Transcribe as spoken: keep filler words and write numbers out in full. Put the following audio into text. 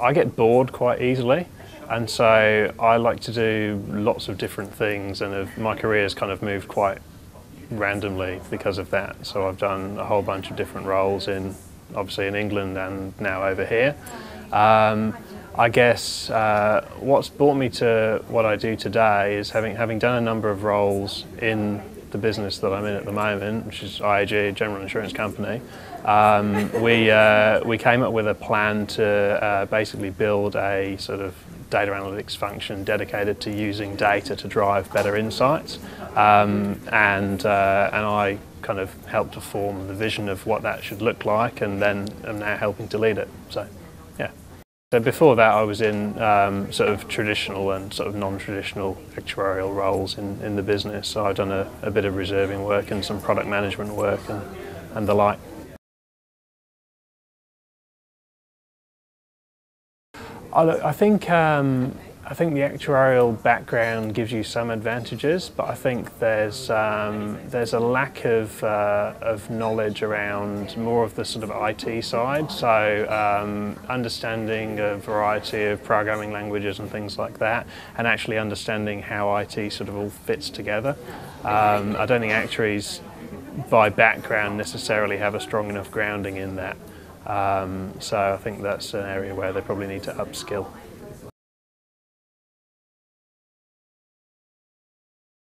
I get bored quite easily, and so I like to do lots of different things, and have, my career has kind of moved quite randomly because of that. So I've done a whole bunch of different roles in, obviously in England and now over here. Um, I guess uh, what's brought me to what I do today is having, having done a number of roles in the business that I'm in at the moment, which is I A G, General Insurance Company. Um, we, uh, we came up with a plan to uh, basically build a sort of data analytics function dedicated to using data to drive better insights, um, and, uh, and I kind of helped to form the vision of what that should look like, and then I'm now helping to lead it. So. So before that I was in um, sort of traditional and sort of non-traditional actuarial roles in, in the business, so I've done a, a bit of reserving work and some product management work and, and the like. I, look, I, think, um, I think the actuarial background gives you some advantages, but I think there's, um, there's a lack of, uh, of knowledge around more of the sort of I T side, so um, understanding a variety of programming languages and things like that, and actually understanding how I T sort of all fits together. Um, I don't think actuaries by background necessarily have a strong enough grounding in that. Um, so I think that's an area where they probably need to upskill.